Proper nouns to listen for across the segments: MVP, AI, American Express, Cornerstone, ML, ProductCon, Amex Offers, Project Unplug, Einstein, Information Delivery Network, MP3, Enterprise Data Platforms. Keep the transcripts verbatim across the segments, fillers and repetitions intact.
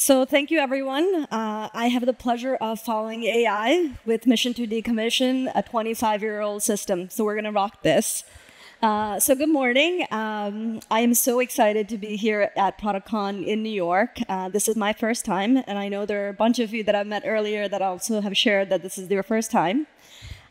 So thank you, everyone. Uh, I have the pleasure of following A I with Mission to Decommission, a twenty-five-year-old system. So we're going to rock this. Uh, so good morning. Um, I am so excited to be here at ProductCon in New York. Uh, this is my first time, and I know there are a bunch of you that I've met earlier that also have shared that this is their first time.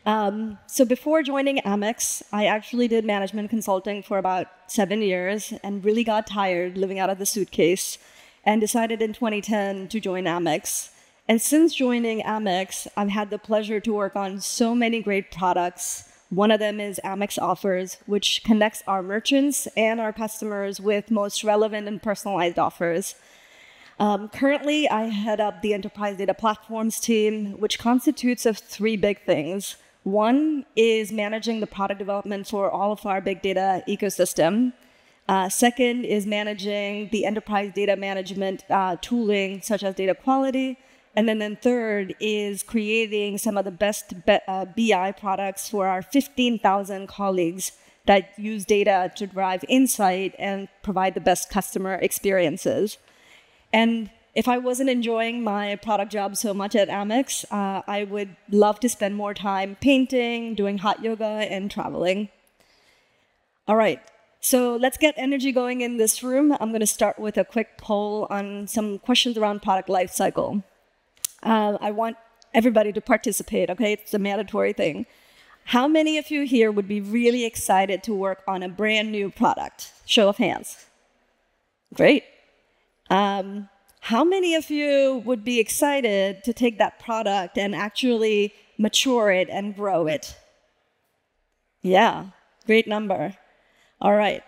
Um, so before joining Amex, I actually did management consulting for about seven years and really got tired living out of the suitcase and decided in twenty ten to join Amex. And since joining Amex, I've had the pleasure to work on so many great products. One of them is Amex Offers, which connects our merchants and our customers with most relevant and personalized offers. Um, currently, I head up the Enterprise Data Platforms team, which constitutes of three big things. One is managing the product development for all of our big data ecosystem. Uh, second is managing the enterprise data management uh, tooling, such as data quality. And then, then third is creating some of the best B I products for our fifteen thousand colleagues that use data to drive insight and provide the best customer experiences. And if I wasn't enjoying my product job so much at Amex, uh, I would love to spend more time painting, doing hot yoga, and traveling. All right. So let's get energy going in this room. I'm going to start with a quick poll on some questions around product lifecycle. Uh, I want everybody to participate, okay? It's a mandatory thing. How many of you here would be really excited to work on a brand new product? Show of hands. Great. Um, how many of you would be excited to take that product and actually mature it and grow it? Yeah, great number. All right.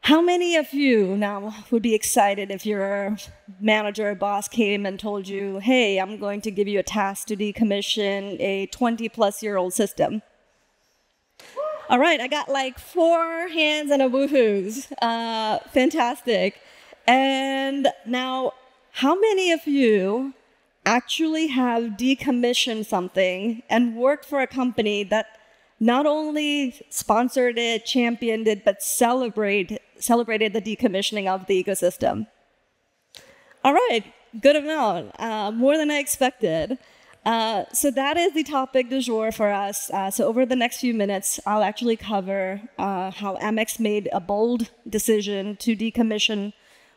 How many of you now would be excited if your manager or boss came and told you, hey, I'm going to give you a task to decommission a twenty-plus-year-old system? All right, I got like four hands and a woohoos. Uh, fantastic. And now, how many of you actually have decommissioned something and worked for a company that not only sponsored it, championed it, but celebrate, celebrated the decommissioning of the ecosystem? All right, good amount, uh, more than I expected. Uh, so that is the topic du jour for us. Uh, so over the next few minutes, I'll actually cover uh, how Amex made a bold decision to decommission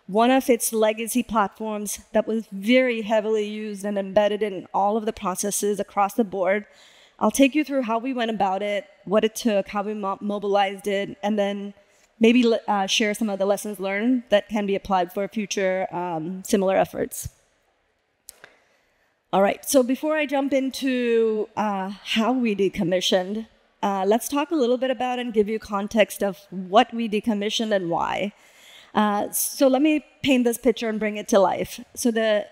one of its legacy platforms that was very heavily used and embedded in all of the processes across the board. I'll take you through how we went about it, what it took, how we mo mobilized it, and then maybe uh, share some of the lessons learned that can be applied for future um, similar efforts. All right, so before I jump into uh, how we decommissioned, uh, let's talk a little bit about and give you context of what we decommissioned and why. Uh, so let me paint this picture and bring it to life. So the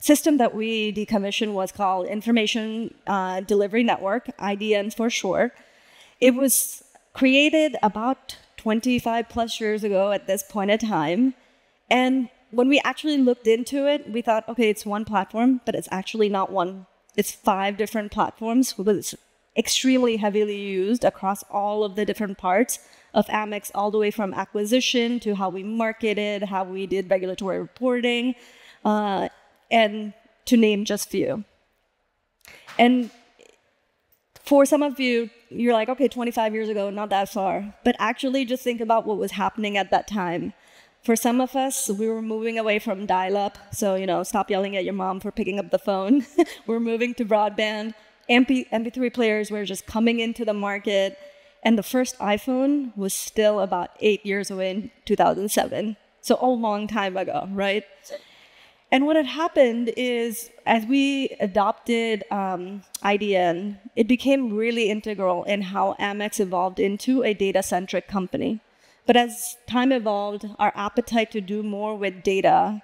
system that we decommissioned was called Information uh, Delivery Network, I D N for short. It was created about twenty-five plus years ago at this point in time. And when we actually looked into it, we thought, okay, it's one platform, but it's actually not one. It's five different platforms, but it's extremely heavily used across all of the different parts of Amex, all the way from acquisition to how we marketed, how we did regulatory reporting, uh, and to name just few. And for some of you, you're like, okay, twenty-five years ago, not that far. But actually just think about what was happening at that time. For some of us, we were moving away from dial-up. So, you know, stop yelling at your mom for picking up the phone. We're moving to broadband. M P three players were just coming into the market. And the first iPhone was still about eight years away in two thousand seven. So a long time ago, right? And what had happened is, as we adopted um, I D N, it became really integral in how Amex evolved into a data-centric company. But as time evolved, our appetite to do more with data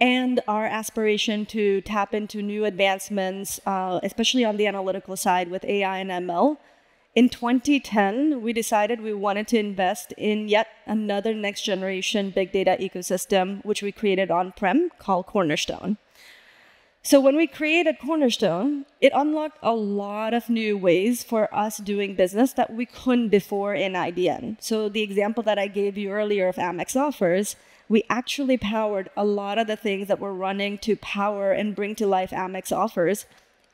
and our aspiration to tap into new advancements, uh, especially on the analytical side with A I and M L, in twenty ten, we decided we wanted to invest in yet another next-generation big data ecosystem, which we created on-prem, called Cornerstone. So when we created Cornerstone, it unlocked a lot of new ways for us doing business that we couldn't before in I D N. So the example that I gave you earlier of Amex Offers, we actually powered a lot of the things that we're running to power and bring to life Amex Offers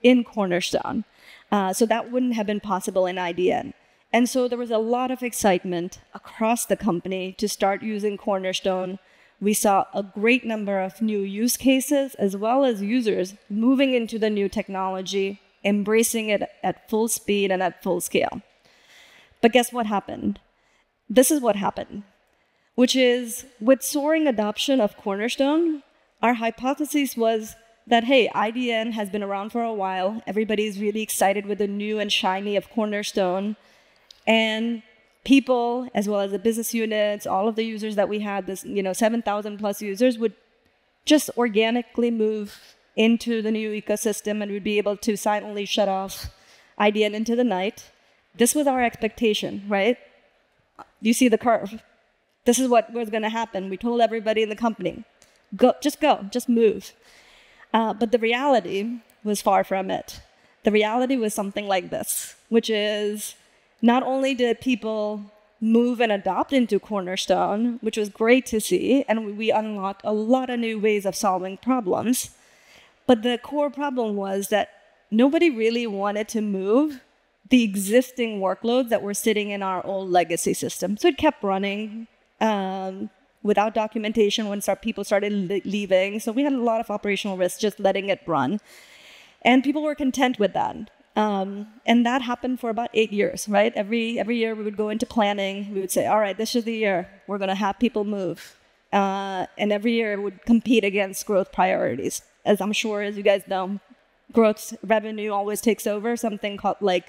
in Cornerstone. Uh, so that wouldn't have been possible in I D N. And so there was a lot of excitement across the company to start using Cornerstone. We saw a great number of new use cases as well as users moving into the new technology, embracing it at full speed and at full scale. But guess what happened? This is what happened, which is with soaring adoption of Cornerstone, our hypothesis was that, hey, I D N has been around for a while. Everybody's really excited with the new and shiny of Cornerstone. And people, as well as the business units, all of the users that we had, this, you know, seven thousand plus users would just organically move into the new ecosystem and would be able to silently shut off I D N into the night. This was our expectation, right? You see the curve. This is what was going to happen. We told everybody in the company, go, just go, just move. Uh, but the reality was far from it. The reality was something like this, which is, not only did people move and adopt into Cornerstone, which was great to see, and we unlocked a lot of new ways of solving problems, but the core problem was that nobody really wanted to move the existing workloads that were sitting in our old legacy system. So it kept running um, without documentation once our people started leaving. So we had a lot of operational risk just letting it run. And people were content with that. Um, and that happened for about eight years, right? Every, every year we would go into planning. We would say, all right, this is the year. We're going to have people move. Uh, and every year it would compete against growth priorities. As I'm sure, as you guys know, growth revenue always takes over something called like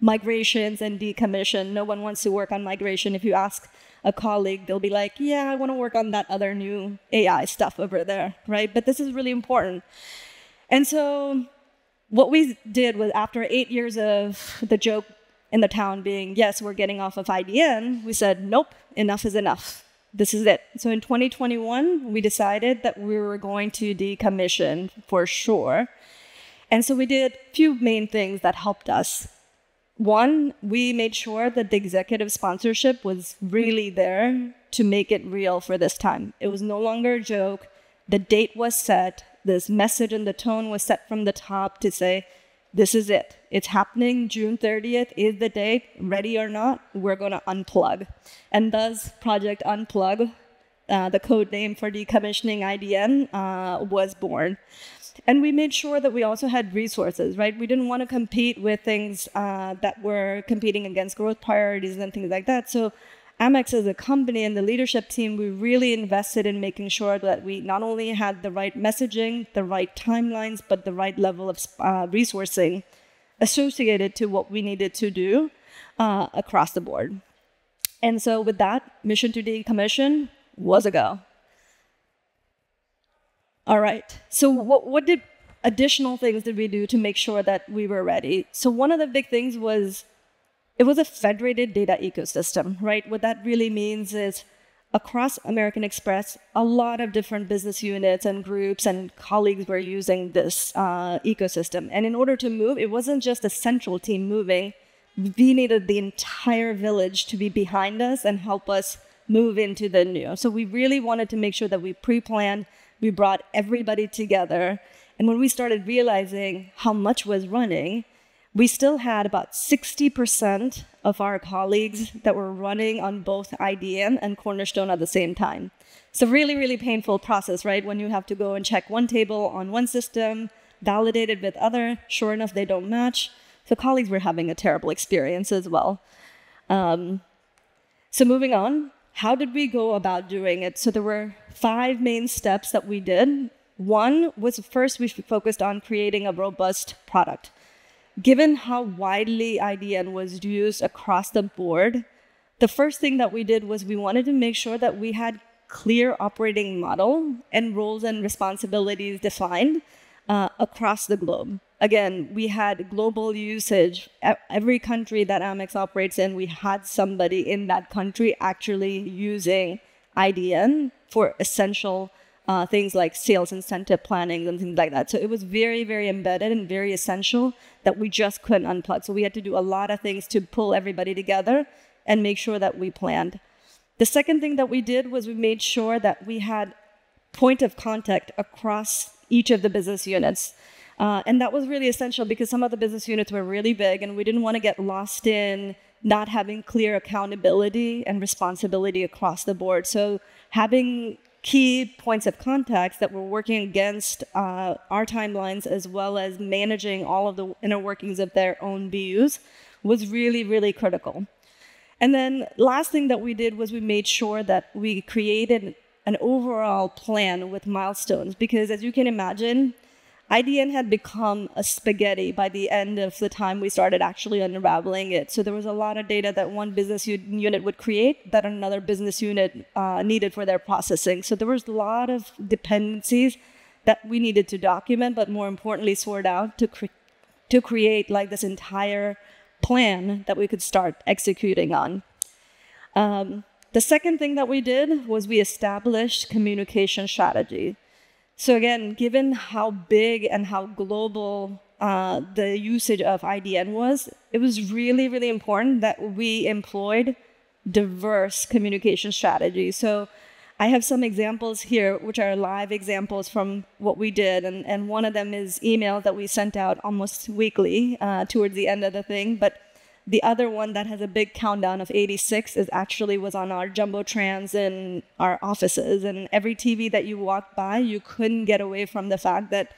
migrations and decommission. No one wants to work on migration. If you ask a colleague, they'll be like, yeah, I want to work on that other new A I stuff over there, right? But this is really important. And so what we did was after eight years of the joke in the town being, yes, we're getting off of I D N, we said, nope, enough is enough. This is it. So in twenty twenty-one, we decided that we were going to decommission for sure. And so we did a few main things that helped us. One, we made sure that the executive sponsorship was really there to make it real for this time. It was no longer a joke. The date was set. This message and the tone was set from the top to say, this is it. It's happening. June thirtieth is the date. Ready or not, we're going to unplug. And thus, Project Unplug, uh, the code name for decommissioning I D N, uh, was born. And we made sure that we also had resources, right? We didn't want to compete with things uh, that were competing against growth priorities and things like that. So Amex as a company and the leadership team, we really invested in making sure that we not only had the right messaging, the right timelines, but the right level of uh, resourcing associated to what we needed to do uh, across the board. And so with that, Mission to Decommission was a go. All right, so what, what did additional things did we do to make sure that we were ready? So one of the big things was it was a federated data ecosystem, right? What that really means is across American Express, a lot of different business units and groups and colleagues were using this uh, ecosystem. And in order to move, it wasn't just a central team moving. We needed the entire village to be behind us and help us move into the new. So we really wanted to make sure that we pre-planned, we brought everybody together. And when we started realizing how much was running, we still had about sixty percent of our colleagues that were running on both I D N and Cornerstone at the same time. It's a really, really painful process, right? When you have to go and check one table on one system, validate it with other, sure enough, they don't match. So colleagues were having a terrible experience as well. Um, so moving on, how did we go about doing it? So there were five main steps that we did. One was first we focused on creating a robust product. Given how widely I D N was used across the board, the first thing that we did was we wanted to make sure that we had clear operating model and roles and responsibilities defined uh, across the globe. Again, we had global usage. Every country that Amex operates in, we had somebody in that country actually using I D N for essential uh, things like sales incentive planning and things like that. So it was very, very embedded and very essential that we just couldn't unplug. So we had to do a lot of things to pull everybody together and make sure that we planned. The second thing that we did was we made sure that we had point of contact across each of the business units. Uh, and that was really essential because some of the business units were really big and we didn't want to get lost in not having clear accountability and responsibility across the board. So having key points of contacts that were working against uh, our timelines as well as managing all of the inner workings of their own B Us was really, really critical. And then last thing that we did was we made sure that we created an overall plan with milestones because, as you can imagine, I D N had become a spaghetti by the end of the time we started actually unraveling it. So there was a lot of data that one business unit would create that another business unit uh, needed for their processing. So there was a lot of dependencies that we needed to document, but more importantly, sort out to, cre to create like this entire plan that we could start executing on. Um, the second thing that we did was we established communication strategy. So again, given how big and how global uh, the usage of I D N was, it was really, really important that we employed diverse communication strategies. So I have some examples here, which are live examples from what we did. And, and one of them is email that we sent out almost weekly uh, towards the end of the thing. But the other one that has a big countdown of eighty-six is actually was on our Jumbotrans in our offices. And every T V that you walked by, you couldn't get away from the fact that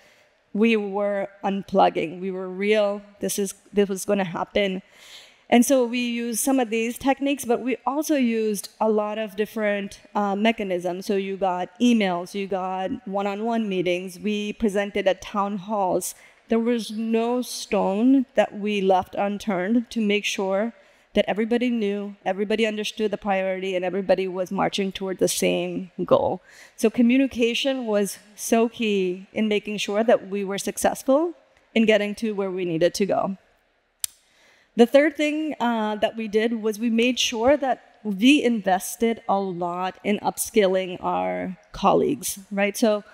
we were unplugging. We were real. This, is, this was going to happen. And so we used some of these techniques, but we also used a lot of different uh, mechanisms. So you got emails, you got one-on-one meetings, we presented at town halls. There was no stone that we left unturned to make sure that everybody knew, everybody understood the priority, and everybody was marching toward the same goal. So communication was so key in making sure that we were successful in getting to where we needed to go. The third thing uh, that we did was we made sure that we invested a lot in upskilling our colleagues, right? So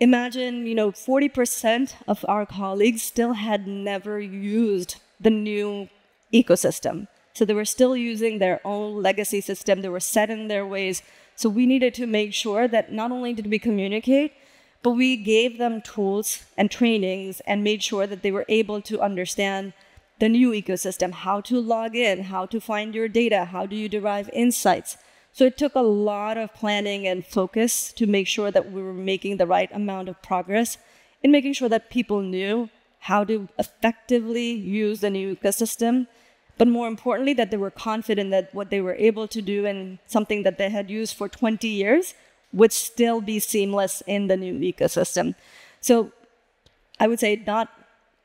imagine, you know, forty percent of our colleagues still had never used the new ecosystem. So they were still using their own legacy system. They were set in their ways. So we needed to make sure that not only did we communicate, but we gave them tools and trainings and made sure that they were able to understand the new ecosystem, how to log in, how to find your data, how do you derive insights. So it took a lot of planning and focus to make sure that we were making the right amount of progress in making sure that people knew how to effectively use the new ecosystem, but more importantly, that they were confident that what they were able to do and something that they had used for twenty years would still be seamless in the new ecosystem. So I would say not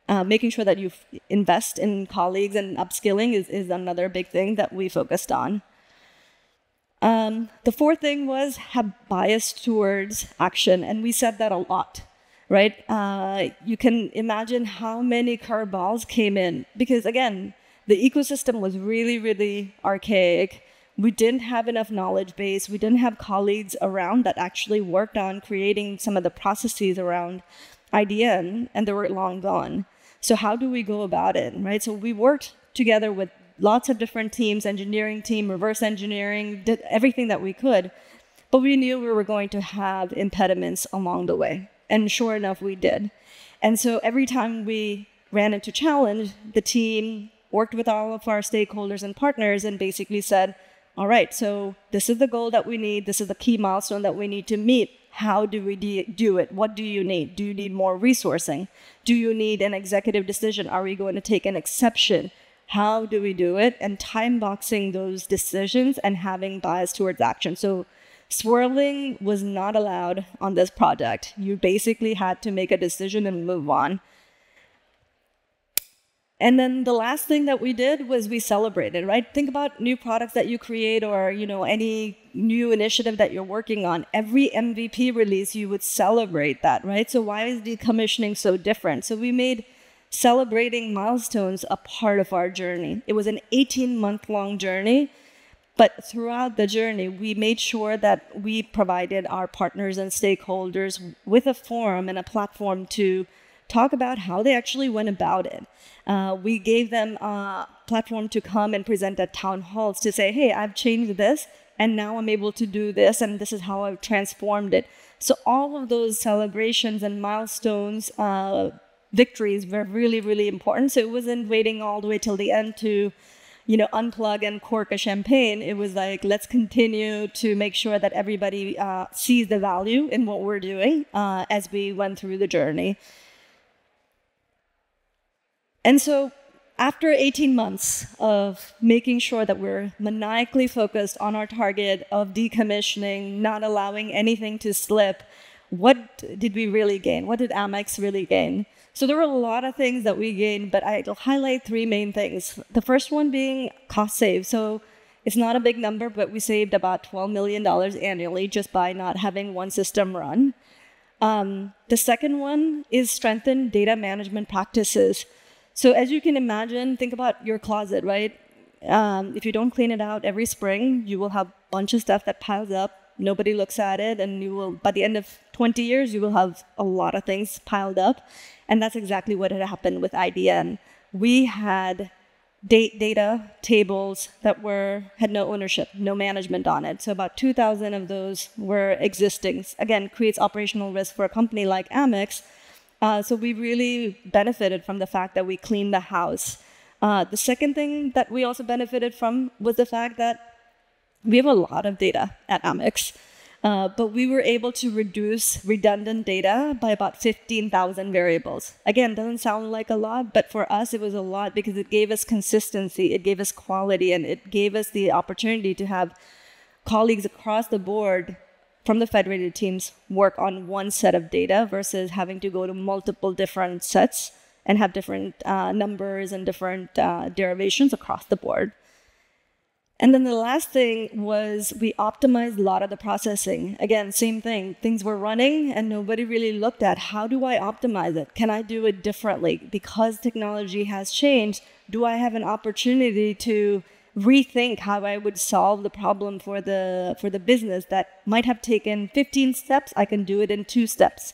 uh, making sure that you invest in colleagues and upskilling is, is another big thing that we focused on. Um, the fourth thing was have bias towards action, and we said that a lot, right? Uh, you can imagine how many curveballs came in because, again, the ecosystem was really, really archaic. We didn't have enough knowledge base. We didn't have colleagues around that actually worked on creating some of the processes around I D N, and they were long gone. So how do we go about it, right? So we worked together with lots of different teams, engineering team, reverse engineering, did everything that we could. But we knew we were going to have impediments along the way. And sure enough, we did. And so every time we ran into challenge, the team worked with all of our stakeholders and partners and basically said, all right, so this is the goal that we need. This is the key milestone that we need to meet. How do we do it? What do you need? Do you need more resourcing? Do you need an executive decision? Are we going to take an exception? How do we do it? And time boxing those decisions and having bias towards action. So swirling was not allowed on this project. You basically had to make a decision and move on. And then the last thing that we did was we celebrated, right? Think about new products that you create or, you know, any new initiative that you're working on. Every M V P release, you would celebrate that, right? So why is decommissioning so different? So we made celebrating milestones a part of our journey. It was an eighteen-month-long journey, But throughout the journey, we made sure that we provided our partners and stakeholders with a forum and a platform to talk about how they actually went about it. Uh, we gave them a platform to come and present at town halls to say, hey, I've changed this, and now I'm able to do this, and this is how I've transformed it. So all of those celebrations and milestones, uh, victories were really, really important. So it wasn't waiting all the way till the end to, you know, unplug and cork a champagne. It was like, let's continue to make sure that everybody uh, sees the value in what we're doing uh, as we went through the journey. And so after eighteen months of making sure that we're maniacally focused on our target of decommissioning, not allowing anything to slip, what did we really gain? What did Amex really gain? So there were a lot of things that we gained, but I'll highlight three main things. The first one being cost save. So it's not a big number, but we saved about twelve million dollars annually just by not having one system run. Um, the second one is strengthen data management practices. So as you can imagine, think about your closet, right? Um, if you don't clean it out every spring, you will have a bunch of stuff that piles up. Nobody looks at it, and you will, by the end of twenty years, you will have a lot of things piled up. And that's exactly what had happened with I D N. We had date data tables that were had no ownership, no management on it. So about two thousand of those were existing. Again, creates operational risk for a company like Amex. Uh, so we really benefited from the fact that we cleaned the house. Uh, the second thing that we also benefited from was the fact that we have a lot of data at Amex, uh, but we were able to reduce redundant data by about fifteen thousand variables. Again, doesn't sound like a lot, but for us it was a lot because it gave us consistency, it gave us quality, and it gave us the opportunity to have colleagues across the board from the federated teams work on one set of data versus having to go to multiple different sets and have different uh, numbers and different uh, derivations across the board. And then the last thing was we optimized a lot of the processing. Again, same thing. Things were running and nobody really looked at, how do I optimize it? Can I do it differently? Because technology has changed, do I have an opportunity to rethink how I would solve the problem for the for the business that might have taken fifteen steps, I can do it in two steps,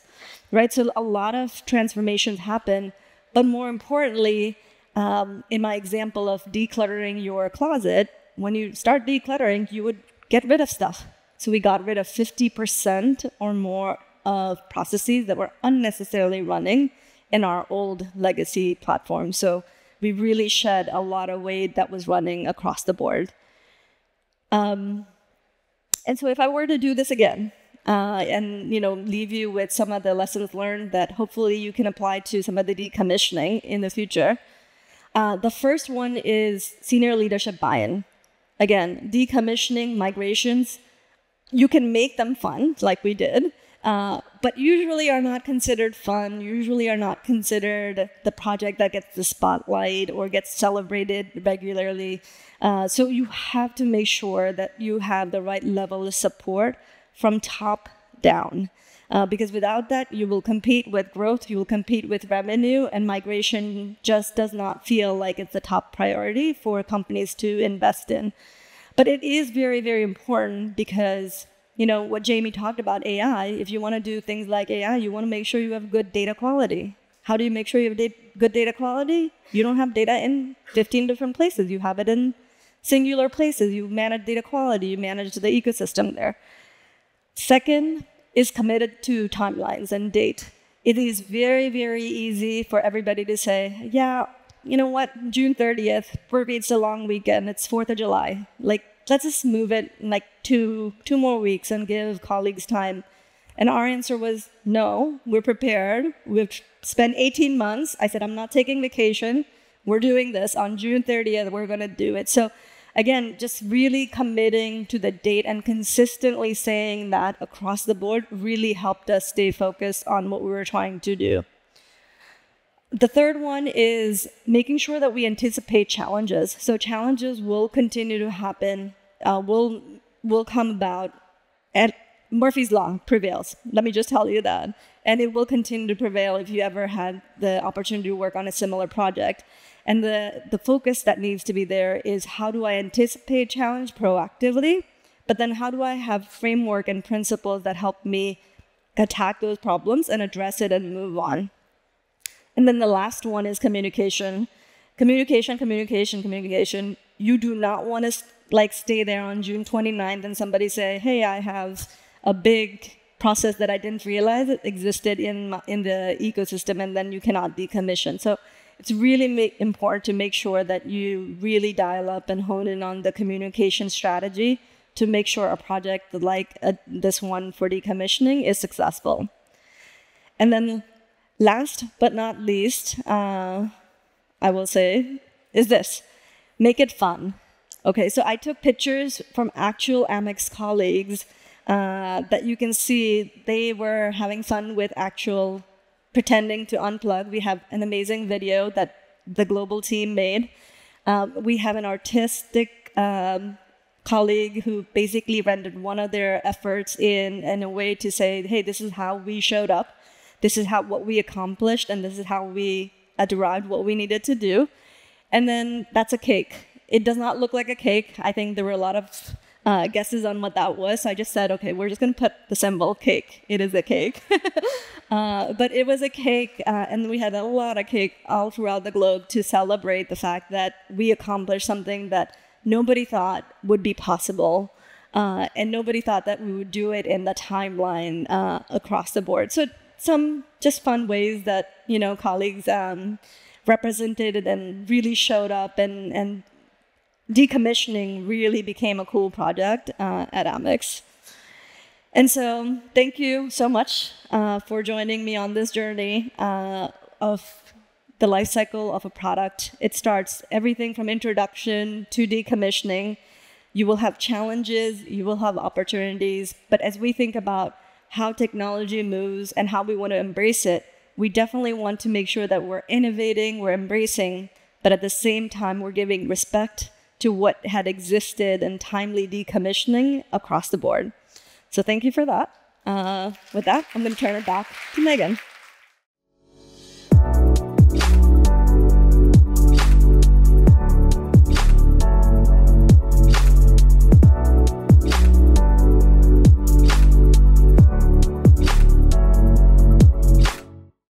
right? So a lot of transformations happen, but more importantly, um, in my example of decluttering your closet, when you start decluttering, you would get rid of stuff. So we got rid of fifty percent or more of processes that were unnecessarily running in our old legacy platform. So we really shed a lot of weight that was running across the board. Um, and so if I were to do this again, uh, and you know, leave you with some of the lessons learned that hopefully you can apply to some of the decommissioning in the future, uh, the first one is senior leadership buy-in. Again, decommissioning, migrations, you can make them fun, like we did, Uh, but usually are not considered fun, usually are not considered the project that gets the spotlight or gets celebrated regularly. Uh, so you have to make sure that you have the right level of support from top down. Uh, because without that, you will compete with growth, you will compete with revenue, and migration just does not feel like it's the top priority for companies to invest in. But it is very, very important because you know, what Jamie talked about, A I, if you want to do things like A I, you want to make sure you have good data quality. How do you make sure you have da good data quality? You don't have data in fifteen different places. You have it in singular places. You manage data quality. You manage the ecosystem there. Second is committed to timelines and date. It is very, very easy for everybody to say, yeah, you know what, June thirtieth, it's a long weekend. It's fourth of July. Like, let's just move it like two, two more weeks and give colleagues time. And our answer was, no, we're prepared. We've spent eighteen months. I said, I'm not taking vacation. We're doing this on June thirtieth. We're going to do it. So again, just really committing to the date and consistently saying that across the board really helped us stay focused on what we were trying to do. The third one is making sure that we anticipate challenges. So challenges will continue to happen, uh, will, will come about, and Murphy's Law prevails. Let me just tell you that. And it will continue to prevail if you ever had the opportunity to work on a similar project. And the, the focus that needs to be there is, how do I anticipate challenge proactively? But then how do I have framework and principles that help me attack those problems and address it and move on? And then the last one is communication. Communication, communication, communication. You do not want to like stay there on June twenty-ninth and somebody say, hey, I have a big process that I didn't realize it existed in, in the ecosystem, and then you cannot decommission. So it's really ma- important to make sure that you really dial up and hone in on the communication strategy to make sure a project like a, this one for decommissioning is successful. And then last but not least, uh, I will say, is this. Make it fun. Okay, so I took pictures from actual Amex colleagues uh, that you can see they were having fun with actual pretending to unplug. We have an amazing video that the global team made. Uh, we have an artistic um, colleague who basically rendered one of their efforts in, in a way to say, hey, this is how we showed up. This is how what we accomplished, and this is how we uh, derived what we needed to do. And then that's a cake. It does not look like a cake. I think there were a lot of uh, guesses on what that was. So I just said, okay, we're just going to put the symbol cake. It is a cake. uh, but it was a cake, uh, and we had a lot of cake all throughout the globe to celebrate the fact that we accomplished something that nobody thought would be possible. Uh, and nobody thought that we would do it in the timeline uh, across the board. So some just fun ways that, you know, colleagues um, represented and really showed up, and, and decommissioning really became a cool project uh, at Amex. And so thank you so much uh, for joining me on this journey uh, of the life cycle of a product. It starts everything from introduction to decommissioning. You will have challenges, you will have opportunities, but as we think about how technology moves and how we want to embrace it, we definitely want to make sure that we're innovating, we're embracing, but at the same time, we're giving respect to what had existed and timely decommissioning across the board. So thank you for that. Uh, with that, I'm going to turn it back to Megan.